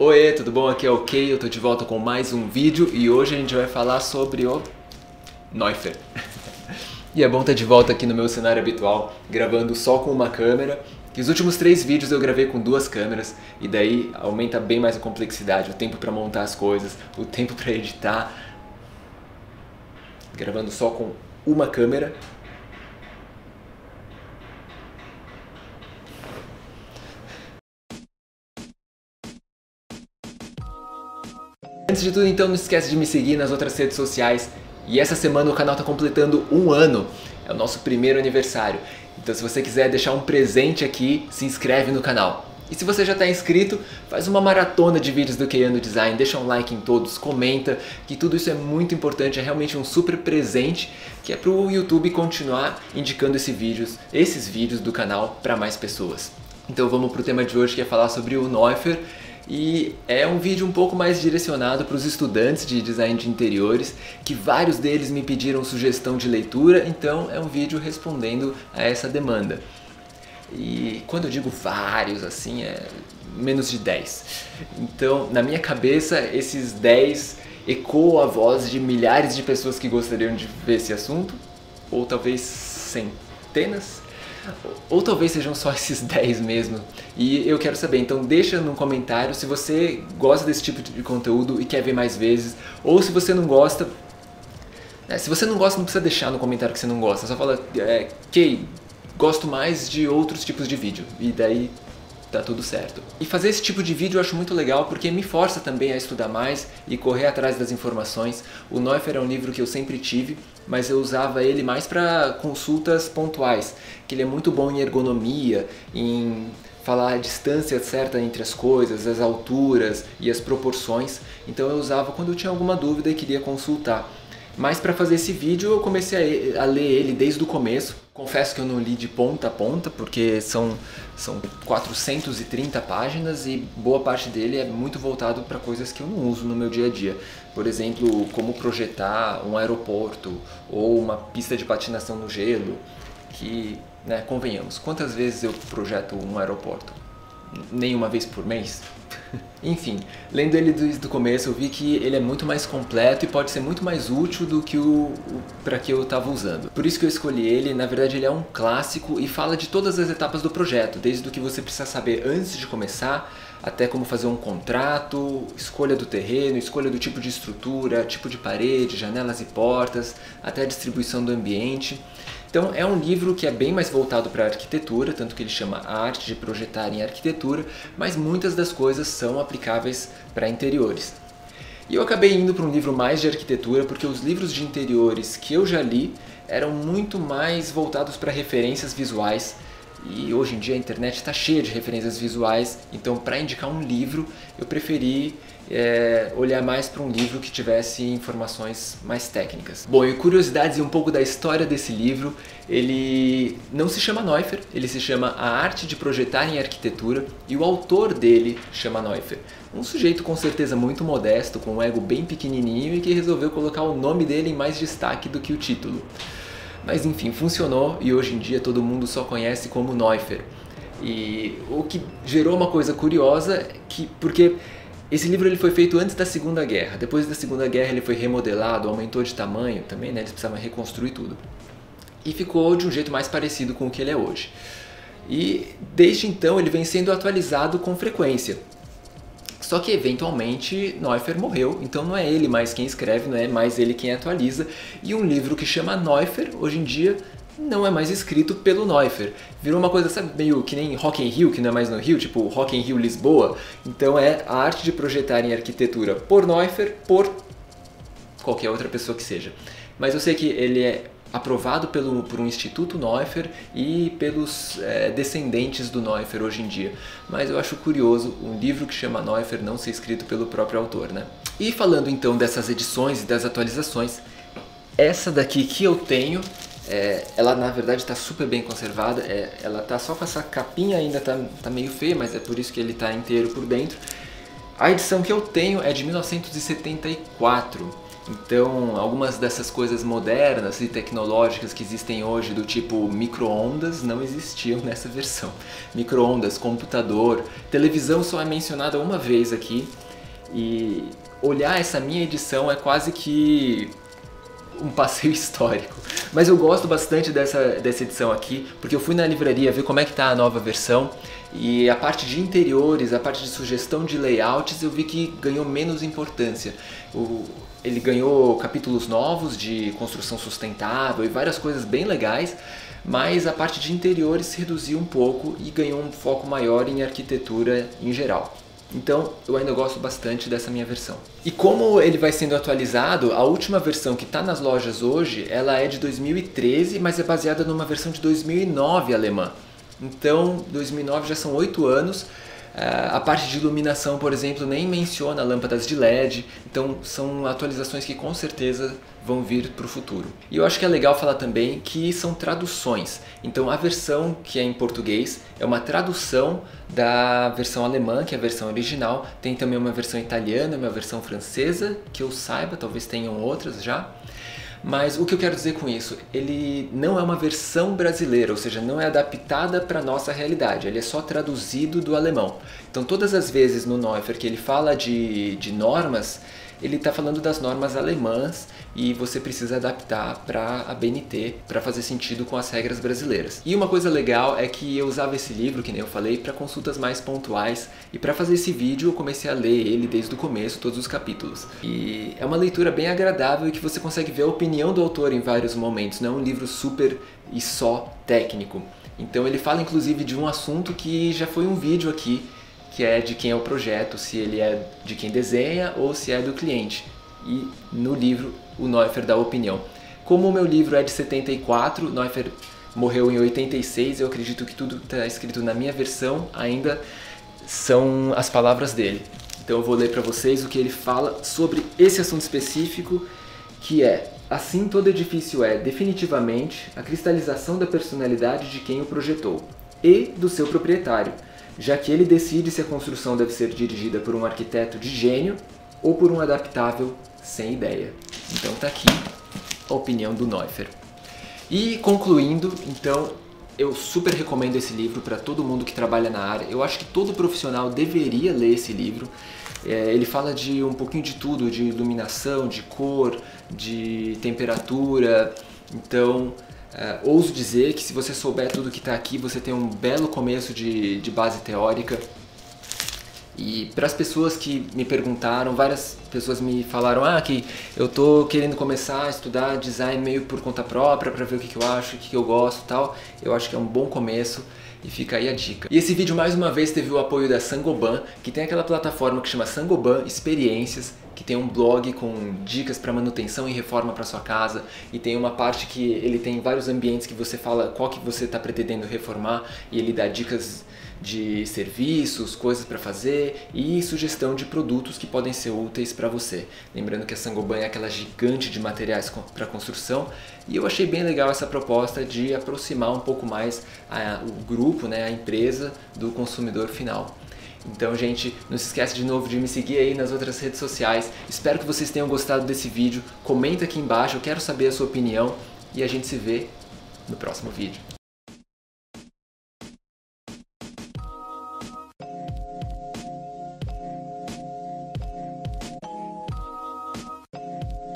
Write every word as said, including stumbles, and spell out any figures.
Oiê, tudo bom? Aqui é o Kei, eu tô de volta com mais um vídeo e hoje a gente vai falar sobre o Neufert. E é bom estar de volta aqui no meu cenário habitual, gravando só com uma câmera. E os últimos três vídeos eu gravei com duas câmeras e daí aumenta bem mais a complexidade, o tempo pra montar as coisas, o tempo pra editar. Gravando só com uma câmera. Antes de tudo, então, não esquece de me seguir nas outras redes sociais. E essa semana o canal está completando um ano. É o nosso primeiro aniversário. Então, se você quiser deixar um presente aqui, se inscreve no canal. E se você já está inscrito, faz uma maratona de vídeos do Keiano Design. Deixa um like em todos, comenta, que tudo isso é muito importante. É realmente um super presente que é para o YouTube continuar indicando esses vídeos, esses vídeos do canal para mais pessoas. Então, vamos para o tema de hoje, que é falar sobre o Neufert. E é um vídeo um pouco mais direcionado para os estudantes de design de interiores, que vários deles me pediram sugestão de leitura, então é um vídeo respondendo a essa demanda. E quando eu digo vários, assim, é menos de dez. Então, na minha cabeça, esses dez ecoam a voz de milhares de pessoas que gostariam de ver esse assunto, ou talvez centenas. Ou talvez sejam só esses dez mesmo. E eu quero saber, então deixa no comentário se você gosta desse tipo de conteúdo e quer ver mais vezes. Ou se você não gosta, né, se você não gosta, não precisa deixar no comentário que você não gosta. Só fala, é, Kei, gosto mais de outros tipos de vídeo. E daí tá tudo certo. E fazer esse tipo de vídeo eu acho muito legal porque me força também a estudar mais e correr atrás das informações. O Neufert é um livro que eu sempre tive, mas eu usava ele mais para consultas pontuais, que ele é muito bom em ergonomia, em falar a distância certa entre as coisas, as alturas e as proporções. Então eu usava quando eu tinha alguma dúvida e queria consultar. Mas para fazer esse vídeo eu comecei a, a ler ele desde o começo. Confesso que eu não li de ponta a ponta, porque são, são quatrocentas e trinta páginas e boa parte dele é muito voltado para coisas que eu não uso no meu dia a dia. Por exemplo, como projetar um aeroporto ou uma pista de patinação no gelo, que, né, convenhamos, quantas vezes eu projeto um aeroporto? Nenhuma vez por mês? Enfim, lendo ele desde o começo eu vi que ele é muito mais completo e pode ser muito mais útil do que o, o para que eu estava usando. Por isso que eu escolhi ele. Na verdade ele é um clássico e fala de todas as etapas do projeto, desde o que você precisa saber antes de começar, até como fazer um contrato, escolha do terreno, escolha do tipo de estrutura, tipo de parede, janelas e portas, até a distribuição do ambiente. Então é um livro que é bem mais voltado para a arquitetura, tanto que ele chama A Arte de Projetar em Arquitetura, mas muitas das coisas são aplicáveis para interiores. E eu acabei indo para um livro mais de arquitetura porque os livros de interiores que eu já li eram muito mais voltados para referências visuais, e hoje em dia a internet está cheia de referências visuais, então para indicar um livro eu preferi é, olhar mais para um livro que tivesse informações mais técnicas. Bom, e curiosidades e um pouco da história desse livro. Ele não se chama Neufert, ele se chama A Arte de Projetar em Arquitetura e o autor dele chama Neufert. Um sujeito com certeza muito modesto, com um ego bem pequenininho e que resolveu colocar o nome dele em mais destaque do que o título. Mas enfim, funcionou e hoje em dia todo mundo só conhece como Neufert. E o que gerou uma coisa curiosa, que, porque esse livro ele foi feito antes da Segunda Guerra. Depois da Segunda Guerra ele foi remodelado, aumentou de tamanho também, né? Eles precisavam reconstruir tudo. E ficou de um jeito mais parecido com o que ele é hoje. E desde então ele vem sendo atualizado com frequência. Só que eventualmente Neufert morreu, então não é ele mais quem escreve, não é mais ele quem atualiza. E um livro que chama Neufert, hoje em dia, não é mais escrito pelo Neufert. Virou uma coisa, sabe, meio que nem Rock in Rio, que não é mais no Rio, tipo Rock in Rio Lisboa. Então é A Arte de Projetar em Arquitetura por Neufert, por qualquer outra pessoa que seja. Mas eu sei que ele é aprovado pelo, por um instituto Neufert e pelos é, descendentes do Neufert hoje em dia. Mas eu acho curioso um livro que chama Neufert não ser escrito pelo próprio autor, né? E falando então dessas edições e das atualizações, essa daqui que eu tenho, é, ela na verdade está super bem conservada, é, ela tá só com essa capinha ainda, tá, tá meio feia, mas é por isso que ele tá inteiro por dentro. A edição que eu tenho é de mil novecentos e setenta e quatro. Então, algumas dessas coisas modernas e tecnológicas que existem hoje, do tipo micro-ondas, não existiam nessa versão. Micro-ondas, computador, televisão só é mencionada uma vez aqui. E olhar essa minha edição é quase que um passeio histórico. Mas eu gosto bastante dessa, dessa edição aqui, porque eu fui na livraria ver como é que tá a nova versão. E a parte de interiores, a parte de sugestão de layouts, eu vi que ganhou menos importância. O, ele ganhou capítulos novos de construção sustentável e várias coisas bem legais, mas a parte de interiores se reduziu um pouco e ganhou um foco maior em arquitetura em geral. Então eu ainda gosto bastante dessa minha versão. E como ele vai sendo atualizado, a última versão que está nas lojas hoje, ela é de dois mil e treze, mas é baseada numa versão de dois mil e nove alemã. Então, dois mil e nove já são oito anos, a parte de iluminação, por exemplo, nem menciona lâmpadas de L E D, então são atualizações que com certeza vão vir para o futuro. E eu acho que é legal falar também que são traduções, então a versão que é em português é uma tradução da versão alemã, que é a versão original, tem também uma versão italiana, uma versão francesa, que eu saiba, talvez tenham outras já. Mas o que eu quero dizer com isso? Ele não é uma versão brasileira, ou seja, não é adaptada para a nossa realidade, ele é só traduzido do alemão. Então todas as vezes no Neufert que ele fala de, de normas, ele está falando das normas alemãs e você precisa adaptar para a A B N T para fazer sentido com as regras brasileiras. E uma coisa legal é que eu usava esse livro, que nem eu falei, para consultas mais pontuais, e para fazer esse vídeo eu comecei a ler ele desde o começo, todos os capítulos. E é uma leitura bem agradável e que você consegue ver a opinião do autor em vários momentos, não é um livro super e só técnico. Então ele fala inclusive de um assunto que já foi um vídeo aqui, que é de quem é o projeto, se ele é de quem desenha ou se é do cliente. E no livro o Neufert dá a opinião. Como o meu livro é de setenta e quatro, Neufert morreu em oitenta e seis, eu acredito que tudo que está escrito na minha versão ainda são as palavras dele. Então eu vou ler para vocês o que ele fala sobre esse assunto específico, que é: assim, todo edifício é, definitivamente, a cristalização da personalidade de quem o projetou e do seu proprietário, já que ele decide se a construção deve ser dirigida por um arquiteto de gênio ou por um adaptável sem ideia. Então tá aqui a opinião do Neufert. E concluindo, então, eu super recomendo esse livro para todo mundo que trabalha na área. Eu acho que todo profissional deveria ler esse livro. É, ele fala de um pouquinho de tudo, de iluminação, de cor, de temperatura, então... Uh, ouso dizer que se você souber tudo que está aqui, você tem um belo começo de, de base teórica. E para as pessoas que me perguntaram, várias pessoas me falaram ah, que eu estou querendo começar a estudar design meio por conta própria para ver o que, que eu acho, o que, que eu gosto e tal. Eu acho que é um bom começo e fica aí a dica. E esse vídeo mais uma vez teve o apoio da Saint Gobain, que tem aquela plataforma que chama Saint Gobain Experiências, que tem um blog com dicas para manutenção e reforma para sua casa, e tem uma parte que ele tem vários ambientes que você fala qual que você está pretendendo reformar, e ele dá dicas de serviços, coisas para fazer e sugestão de produtos que podem ser úteis para você. Lembrando que a Saint Gobain é aquela gigante de materiais para construção, e eu achei bem legal essa proposta de aproximar um pouco mais a, o grupo, né, a empresa do consumidor final. Então, gente, não se esquece de novo de me seguir aí nas outras redes sociais. Espero que vocês tenham gostado desse vídeo. Comenta aqui embaixo, eu quero saber a sua opinião. E a gente se vê no próximo vídeo.